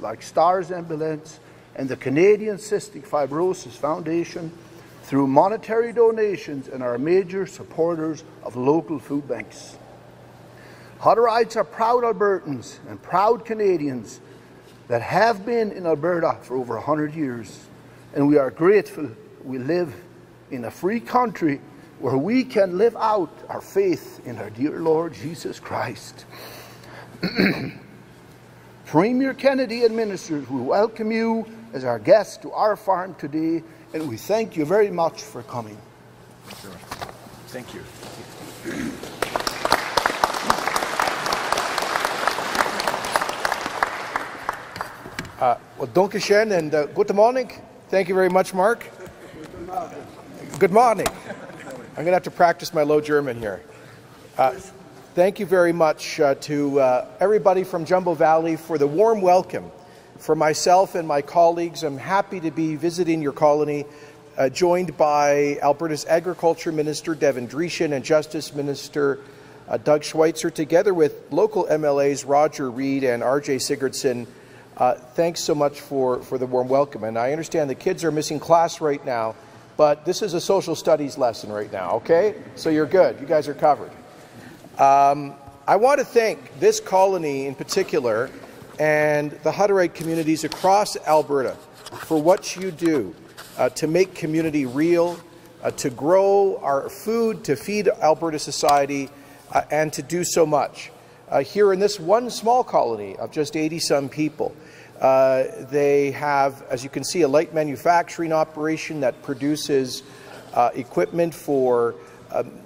like STARS Ambulance and the Canadian Cystic Fibrosis Foundation through monetary donations and are major supporters of local food banks. Hutterites are proud Albertans and proud Canadians that have been in Alberta for over 100 years, and we are grateful we live in a free country where we can live out our faith in our dear Lord Jesus Christ. Premier Kennedy and ministers, we welcome you as our guests to our farm today, and we thank you very much for coming. Thank you. Well, danke schön and good morning. Thank you very much, Mark. Good morning. I'm going to have to practice my low German here. Thank you very much to everybody from Jumbo Valley for the warm welcome. For myself and my colleagues, I'm happy to be visiting your colony, joined by Alberta's Agriculture Minister, Devin Dreeshen, and Justice Minister, Doug Schweitzer, together with local MLAs, Roger Reed and RJ Sigurdsson. Thanks so much for the warm welcome. And I understand the kids are missing class right now, but this is a social studies lesson right now, okay? So you're good. You guys are covered. I want to thank this colony in particular and the Hutterite communities across Alberta for what you do to make community real, to grow our food, to feed Alberta society, and to do so much. Here in this one small colony of just 80-some people, they have, as you can see, a light manufacturing operation that produces equipment for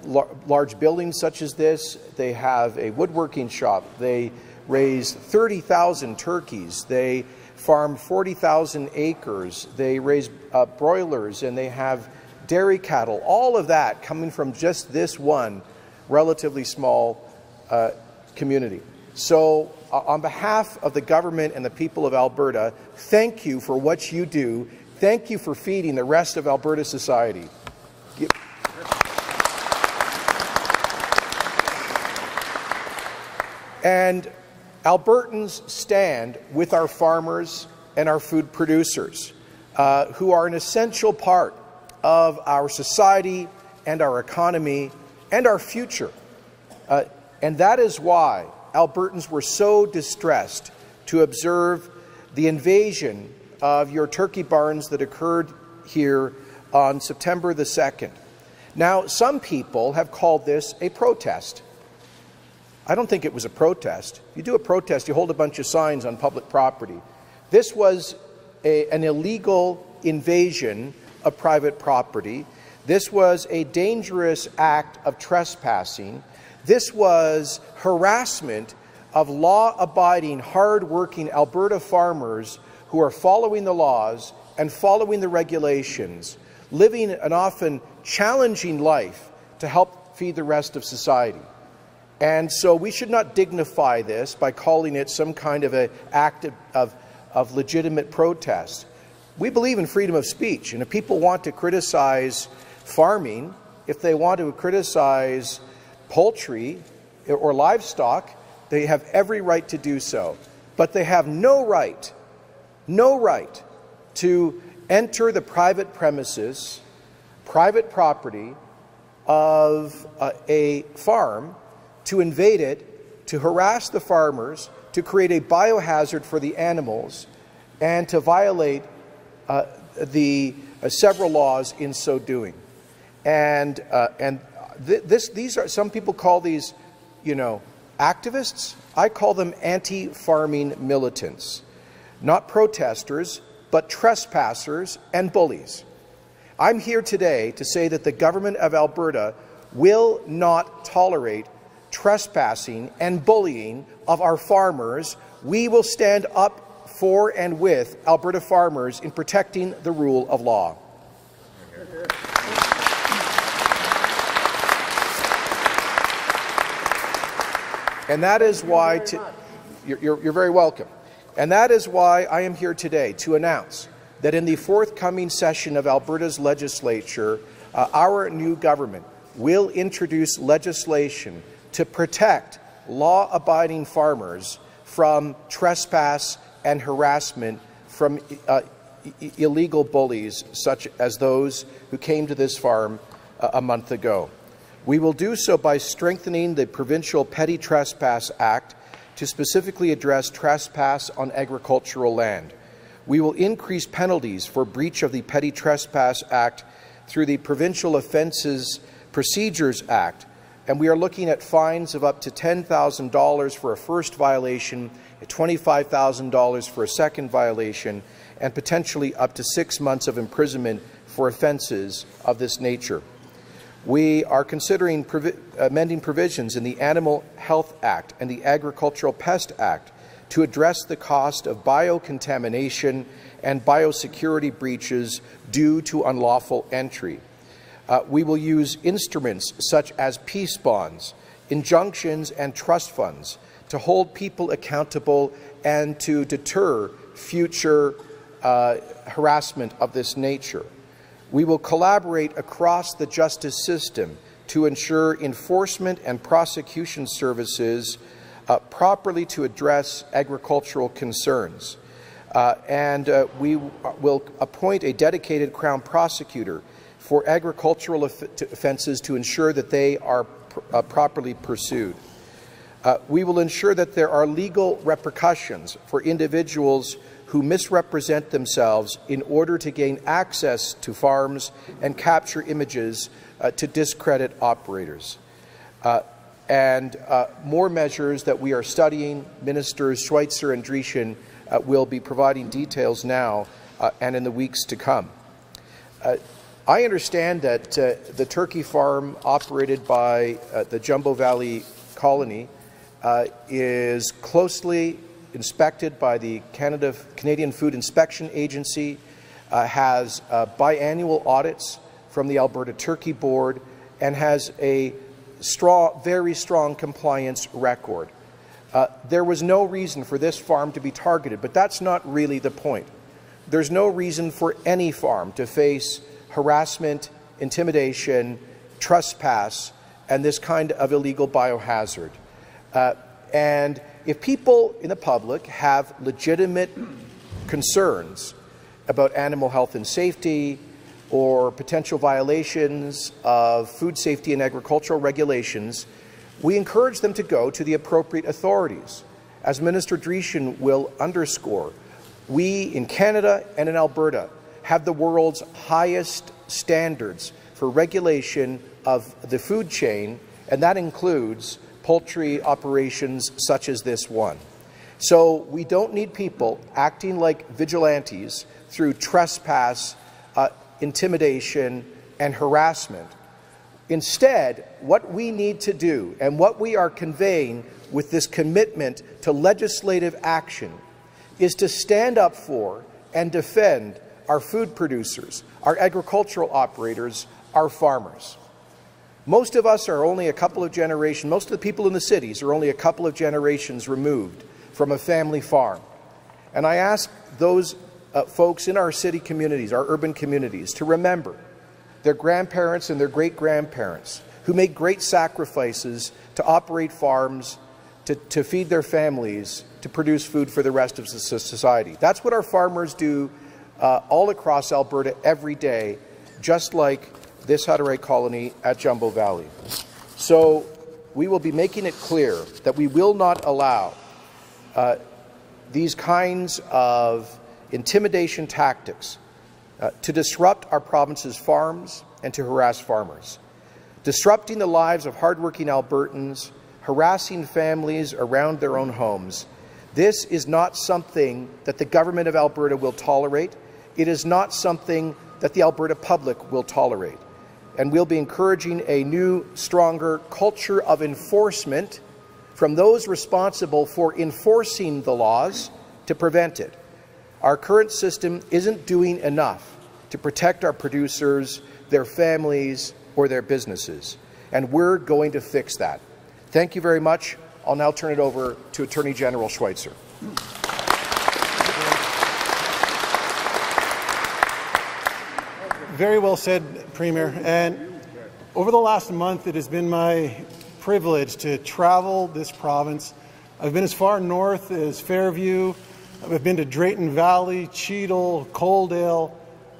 large buildings such as this. They have a woodworking shop. They raise 30,000 turkeys. They farm 40,000 acres. They raise broilers, and they have dairy cattle. All of that coming from just this one relatively small community. So on behalf of the government and the people of Alberta, thank you for what you do. Thank you for feeding the rest of Alberta society. And Albertans stand with our farmers and our food producers, who are an essential part of our society and our economy and our future. And that is why Albertans were so distressed to observe the invasion of your turkey barns that occurred here on September the 2nd. Now, some people have called this a protest. I don't think it was a protest. You do a protest, you hold a bunch of signs on public property. This was an illegal invasion of private property. This was a dangerous act of trespassing. This was harassment of law-abiding, hard-working Alberta farmers who are following the laws and following the regulations, living an often challenging life to help feed the rest of society. And so we should not dignify this by calling it some kind of an act of legitimate protest. We believe in freedom of speech, and if people want to criticize farming, if they want to criticize poultry or livestock, they have every right to do so. But they have no right to enter the private premises, private property of a farm, to invade it, to harass the farmers, to create a biohazard for the animals, and to violate several laws in so doing. And these are, some people call these, you know, activists. I call them anti-farming militants, not protesters, but trespassers and bullies. I'm here today to say that the government of Alberta will not tolerate trespassing and bullying of our farmers. We will stand up for and with Alberta farmers in protecting the rule of law. And that is why you're very welcome. And that is why I am here today to announce that in the forthcoming session of Alberta's legislature, our new government will introduce legislation to protect law-abiding farmers from trespass and harassment from illegal bullies such as those who came to this farm a month ago. We will do so by strengthening the Provincial Petty Trespass Act to specifically address trespass on agricultural land. We will increase penalties for breach of the Petty Trespass Act through the Provincial Offences Procedures Act, and we are looking at fines of up to $10,000 for a first violation, $25,000 for a second violation, and potentially up to 6 months of imprisonment for offenses of this nature. We are considering amending provisions in the Animal Health Act and the Agricultural Pest Act to address the cost of biocontamination and biosecurity breaches due to unlawful entry. We will use instruments such as peace bonds, injunctions, and trust funds to hold people accountable and to deter future harassment of this nature. We will collaborate across the justice system to ensure enforcement and prosecution services properly to address agricultural concerns. We will appoint a dedicated Crown prosecutor for agricultural offences to ensure that they are properly pursued. We will ensure that there are legal repercussions for individuals who misrepresent themselves in order to gain access to farms and capture images to discredit operators. More measures that we are studying, Ministers Schweitzer and Dreeshen will be providing details now and in the weeks to come. I understand that the turkey farm operated by the Jumbo Valley colony is closely inspected by the Canadian Food Inspection Agency, has biannual audits from the Alberta Turkey Board, and has a very strong compliance record. There was no reason for this farm to be targeted, but that's not really the point. There's no reason for any farm to face harassment, intimidation, trespass, and this kind of illegal biohazard. And if people in the public have legitimate concerns about animal health and safety or potential violations of food safety and agricultural regulations, we encourage them to go to the appropriate authorities. As Minister Dreeshen will underscore, we in Canada and in Alberta have the world's highest standards for regulation of the food chain, and that includes poultry operations such as this one. So we don't need people acting like vigilantes through trespass, intimidation, and harassment. Instead, what we need to do and what we are conveying with this commitment to legislative action is to stand up for and defend our food producers, our agricultural operators, our farmers. Most of us are only a couple of generations, most of the people in the cities are only a couple of generations removed from a family farm. And I ask those folks in our city communities, our urban communities, to remember their grandparents and their great-grandparents who made great sacrifices to operate farms, to feed their families, to produce food for the rest of society. That's what our farmers do all across Alberta every day, just like this Hutterite colony at Jumbo Valley. So we will be making it clear that we will not allow these kinds of intimidation tactics to disrupt our province's farms and to harass farmers. Disrupting the lives of hardworking Albertans, harassing families around their own homes, this is not something that the government of Alberta will tolerate. It is not something that the Alberta public will tolerate. And we'll be encouraging a new, stronger culture of enforcement from those responsible for enforcing the laws to prevent it. Our current system isn't doing enough to protect our producers, their families, or their businesses. And we're going to fix that. Thank you very much. I'll now turn it over to Attorney General Schweitzer. Very well said, Premier. And over the last month, it has been my privilege to travel this province. I've been as far north as Fairview, I've been to Drayton Valley, Cheadle, Coaldale,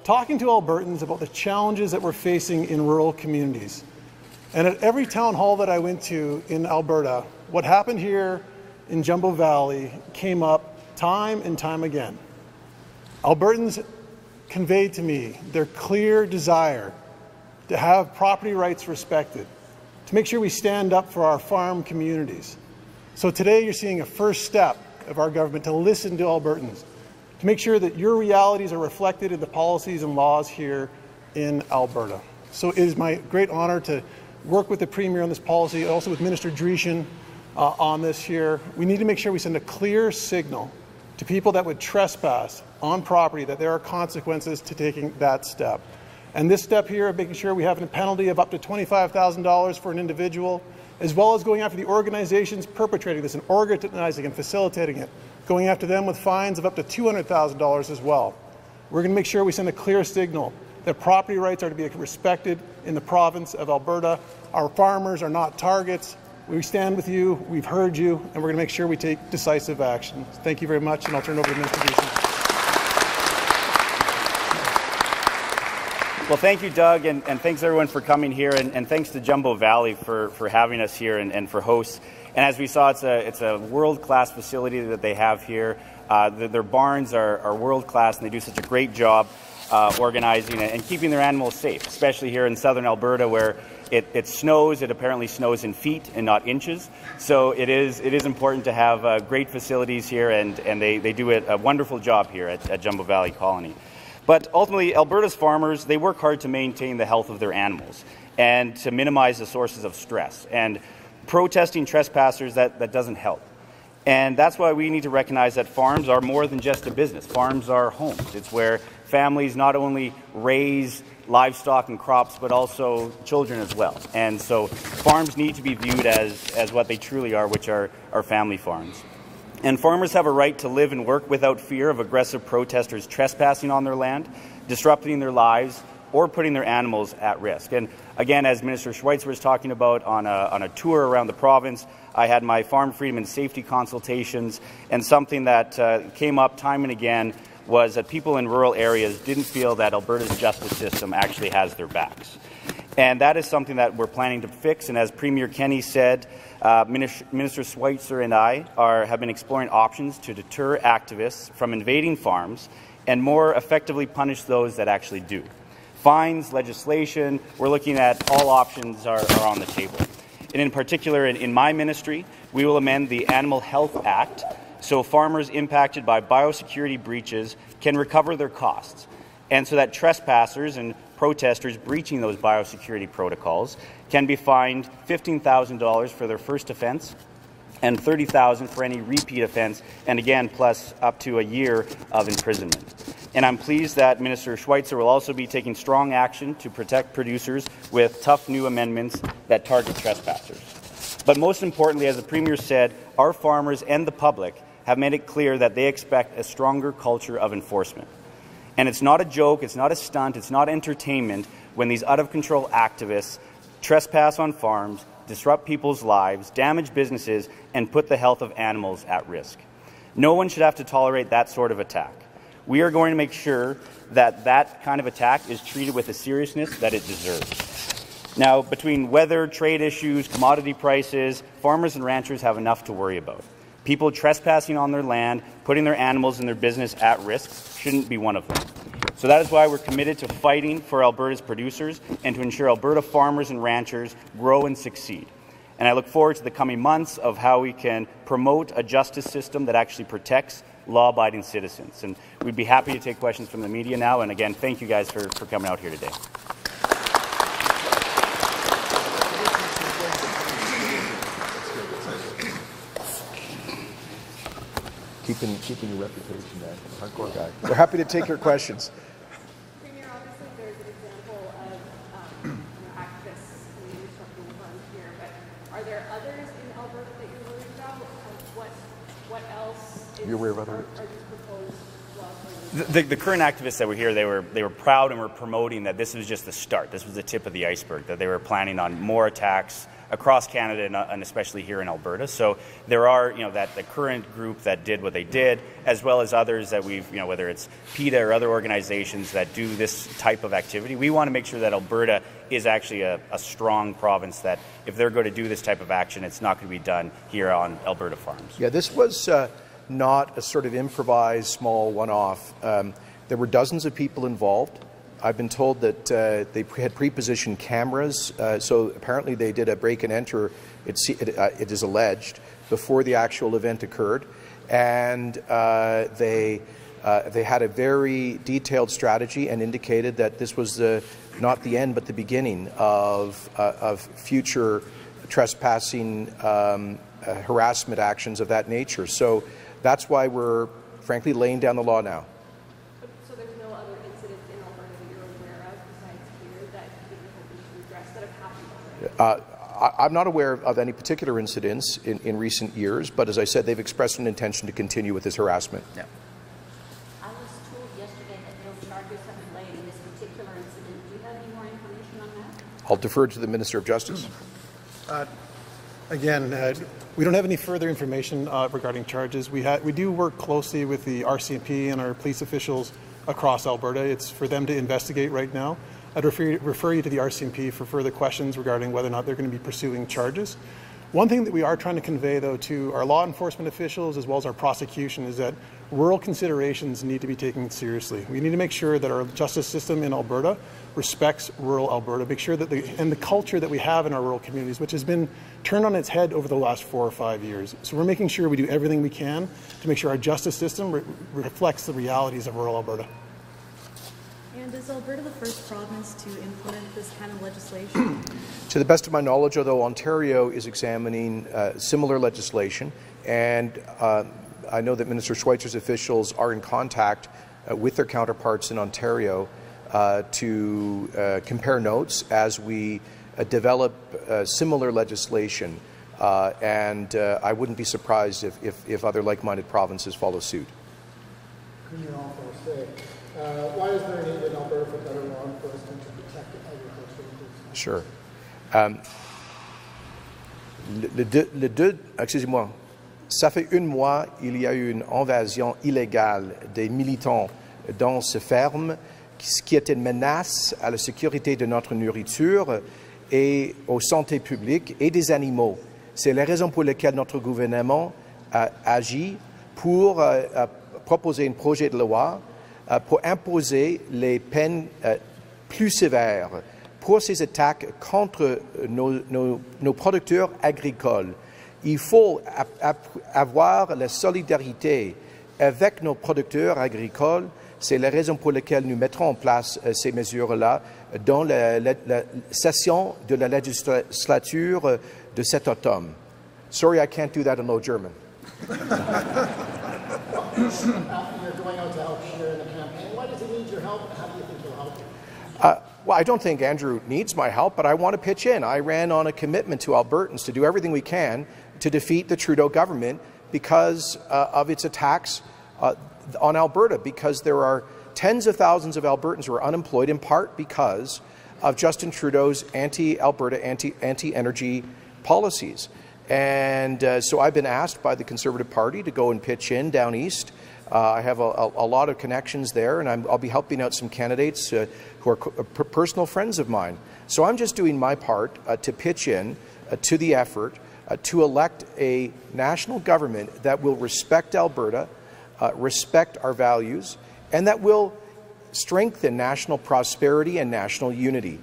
talking to Albertans about the challenges that we're facing in rural communities. And at every town hall that I went to in Alberta, what happened here in Jumbo Valley came up time and time again. Albertans conveyed to me their clear desire to have property rights respected, to make sure we stand up for our farm communities. So today you're seeing a first step of our government to listen to Albertans, to make sure that your realities are reflected in the policies and laws here in Alberta. So it is my great honor to work with the Premier on this policy, also with Minister Dreeshen on this here. We need to make sure we send a clear signal to people that would trespass on property that there are consequences to taking that step. And this step here of making sure we have a penalty of up to $25,000 for an individual, as well as going after the organizations perpetrating this and organizing and facilitating it, going after them with fines of up to $200,000 as well. We're going to make sure we send a clear signal that property rights are to be respected in the province of Alberta. Our farmers are not targets. We stand with you, we've heard you, and we're going to make sure we take decisive action. Thank you very much, and I'll turn it over to Minister Dreeshen. Well, thank you, Doug, and thanks everyone for coming here, and thanks to Jumbo Valley for having us here and for hosts. And as we saw, it's a world-class facility that they have here. Their barns are world-class, and they do such a great job organizing and keeping their animals safe, especially here in southern Alberta where it snows. It apparently snows in feet and not inches. So it is important to have great facilities here, and they do a wonderful job here at Jumbo Valley Colony. But ultimately, Alberta's farmers, they work hard to maintain the health of their animals and to minimize the sources of stress. And protesting trespassers, that doesn't help. And that's why we need to recognize that farms are more than just a business. Farms are homes. It's where families not only raise livestock and crops, but also children as well. And so farms need to be viewed as what they truly are, which are family farms. And farmers have a right to live and work without fear of aggressive protesters trespassing on their land, disrupting their lives, or putting their animals at risk. And again, as Minister Schweitzer was talking about on a tour around the province, I had my farm freedom and safety consultations, and something that came up time and again was that people in rural areas didn't feel that Alberta's justice system actually has their backs. And that is something that we're planning to fix, and as Premier Kenney said, Minister Schweitzer and I have been exploring options to deter activists from invading farms and more effectively punish those that actually do. Fines, legislation, we're looking at all options are on the table. And in particular, in my ministry, we will amend the Animal Health Act so farmers impacted by biosecurity breaches can recover their costs, and so that trespassers and protesters breaching those biosecurity protocols can be fined $15,000 for their first offense and $30,000 for any repeat offense, and again, plus up to a year of imprisonment. And I'm pleased that Minister Schweitzer will also be taking strong action to protect producers with tough new amendments that target trespassers. But most importantly, as the Premier said, our farmers and the public have made it clear that they expect a stronger culture of enforcement. And it's not a joke, it's not a stunt, it's not entertainment when these out-of-control activists trespass on farms, disrupt people's lives, damage businesses, and put the health of animals at risk. No one should have to tolerate that sort of attack. We are going to make sure that kind of attack is treated with the seriousness that it deserves. Now, between weather, trade issues, commodity prices, farmers and ranchers have enough to worry about. People trespassing on their land, putting their animals and their business at risk shouldn't be one of them. So that is why we're committed to fighting for Alberta's producers and to ensure Alberta farmers and ranchers grow and succeed. And I look forward to the coming months of how we can promote a justice system that actually protects law-abiding citizens. And we'd be happy to take questions from the media now. And again, thank you guys for coming out here today. Keeping your reputation there, hardcore guy. We're happy to take your questions. Premier, obviously there's an example of activists disrupting the farms here, but are there others in Alberta that you're worried about? What else? You're worried about others? Are these proposed laws? The current activists that were here, they were proud and were promoting that this was just the start. This was the tip of the iceberg. That they were planning on more attacks across Canada and especially here in Alberta. So there are, you know, that the current group that did what they did, as well as others that we've, you know, whether it's PETA or other organizations that do this type of activity, we want to make sure that Alberta is actually a strong province, that if they're going to do this type of action, it's not going to be done here on Alberta farms. Yeah, this was not a sort of improvised small one-off. There were dozens of people involved. I've been told that they had pre-positioned cameras, so apparently they did a break and enter, it is alleged, before the actual event occurred. And they had a very detailed strategy and indicated that this was not the end but the beginning of future trespassing harassment actions of that nature. So that's why we're, frankly, laying down the law now. I'm not aware of any particular incidents in recent years, but as I said, they've expressed an intention to continue with this harassment. Yeah. I was told yesterday that no charges have been laid in this particular incident. Do you have any more information on that? I'll defer to the Minister of Justice. We don't have any further information regarding charges. We do work closely with the RCMP and our police officials across Alberta. It's for them to investigate right now. I'd refer you to the RCMP for further questions regarding whether or not they're going to be pursuing charges. One thing that we are trying to convey, though, to our law enforcement officials as well as our prosecution is that rural considerations need to be taken seriously. We need to make sure that our justice system in Alberta respects rural Alberta, make sure that the culture that we have in our rural communities, which has been turned on its head over the last 4 or 5 years. So we're making sure we do everything we can to make sure our justice system reflects the realities of rural Alberta. And is Alberta the first province to implement this kind of legislation? To the best of my knowledge, although Ontario is examining similar legislation, and I know that Minister Schweitzer's officials are in contact with their counterparts in Ontario to compare notes as we develop similar legislation, and I wouldn't be surprised if other like-minded provinces follow suit. Can you also say, why is there a need in Alberta for better law enforcement to protect agriculture? Sure. Excusez-moi, ça fait un mois, il y a eu une invasion illégale des militants dans ces fermes, ce qui était une menace à la sécurité de notre nourriture et aux santé publique et des animaux. C'est la raison pour laquelle notre gouvernement a agi pour proposer un projet de loi pour imposer les peines plus sévères pour ces attaques contre nos producteurs agricoles. Il faut avoir la solidarité avec nos producteurs agricoles. C'est la raison pour laquelle nous mettrons en place ces mesures-là dans la session de la législature de cet automne. Sorry, I can't do that in low German. Well, I don't think Andrew needs my help, but I want to pitch in. I ran on a commitment to Albertans to do everything we can to defeat the Trudeau government because of its attacks on Alberta, because there are tens of thousands of Albertans who are unemployed in part because of Justin Trudeau's anti-Alberta, anti-energy policies. And so I've been asked by the Conservative Party to go and pitch in down east. I have a lot of connections there, and I'll be helping out some candidates who are personal friends of mine. So I'm just doing my part to pitch in to the effort to elect a national government that will respect Alberta, respect our values, and that will strengthen national prosperity and national unity.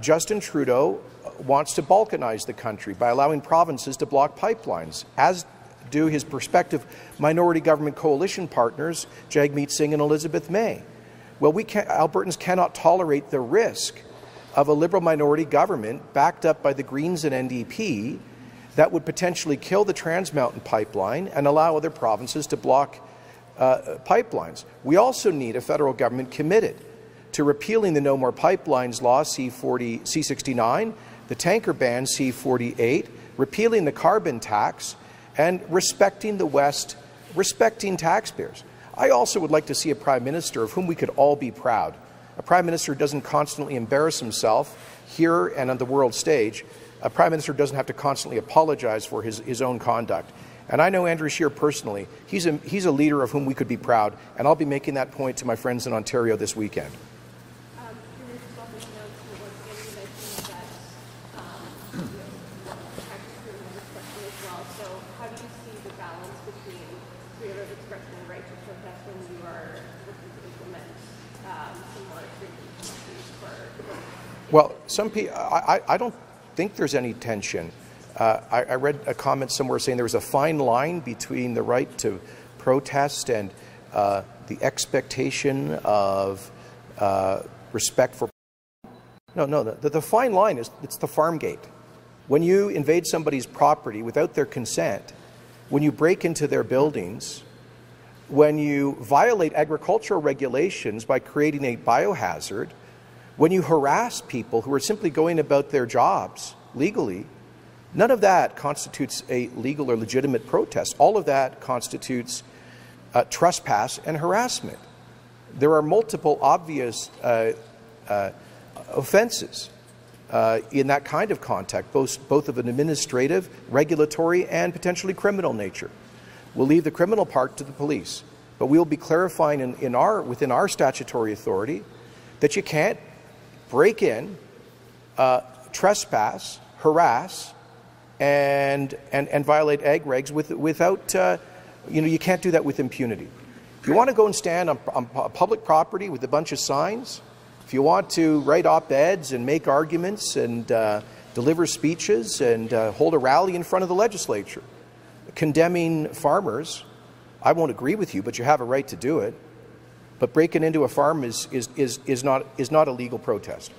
Justin Trudeau wants to balkanize the country by allowing provinces to block pipelines, as do his prospective minority government coalition partners, Jagmeet Singh and Elizabeth May. Well, Albertans cannot tolerate the risk of a Liberal minority government backed up by the Greens and NDP that would potentially kill the Trans Mountain pipeline and allow other provinces to block pipelines. We also need a federal government committed to repealing the No More Pipelines Law, C-69, the tanker ban, C-48, repealing the carbon tax, and respecting the West, respecting taxpayers. I also would like to see a Prime Minister of whom we could all be proud, a Prime Minister who doesn't constantly embarrass himself here and on the world stage, a Prime Minister doesn't have to constantly apologize for his own conduct. And I know Andrew Scheer personally. He's a leader of whom we could be proud, and I'll be making that point to my friends in Ontario this weekend. Well, I don't think there's any tension. I read a comment somewhere saying there was a fine line between the right to protest and the expectation of respect for. No, the fine line is it's the farm gate. When you invade somebody's property without their consent, when you break into their buildings, when you violate agricultural regulations by creating a biohazard, when you harass people who are simply going about their jobs legally, none of that constitutes a legal or legitimate protest. All of that constitutes trespass and harassment. There are multiple obvious offenses in that kind of context, both of an administrative, regulatory, and potentially criminal nature. We'll leave the criminal part to the police, but we'll be clarifying within our statutory authority that you can't break in, trespass, harass, and violate ag regs without, you can't do that with impunity. If you want to go and stand on public property with a bunch of signs, if you want to write op-eds and make arguments and deliver speeches and hold a rally in front of the legislature, condemning farmers, I won't agree with you, but you have a right to do it. But breaking into a farm is not a legal protest.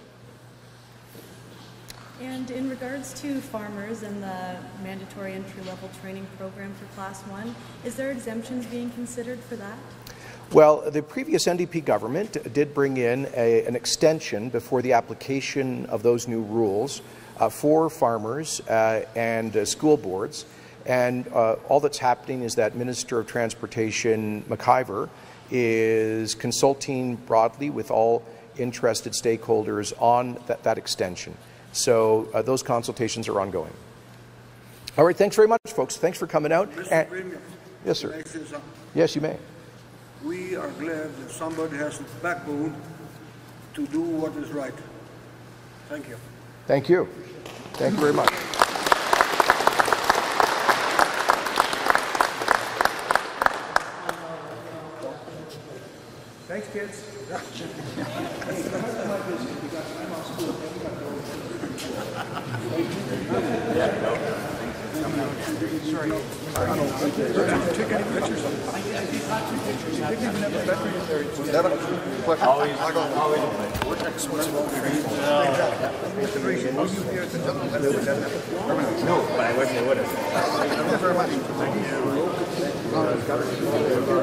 And in regards to farmers and the mandatory entry-level training program for Class 1, is there exemptions being considered for that? Well, the previous NDP government did bring in an extension before the application of those new rules for farmers and school boards. And all that's happening is that Minister of Transportation, McIver, is consulting broadly with all interested stakeholders on that extension. So those consultations are ongoing. All right, thanks very much, folks. Thanks for coming out. Mr. Premier, yes, sir. Can I say something? Yes, you may. We are glad that somebody has the backbone to do what is right. Thank you. Thank you. Thank you very much. Thanks, kids. No, but I wish they would have. Thank you very much. Thank you.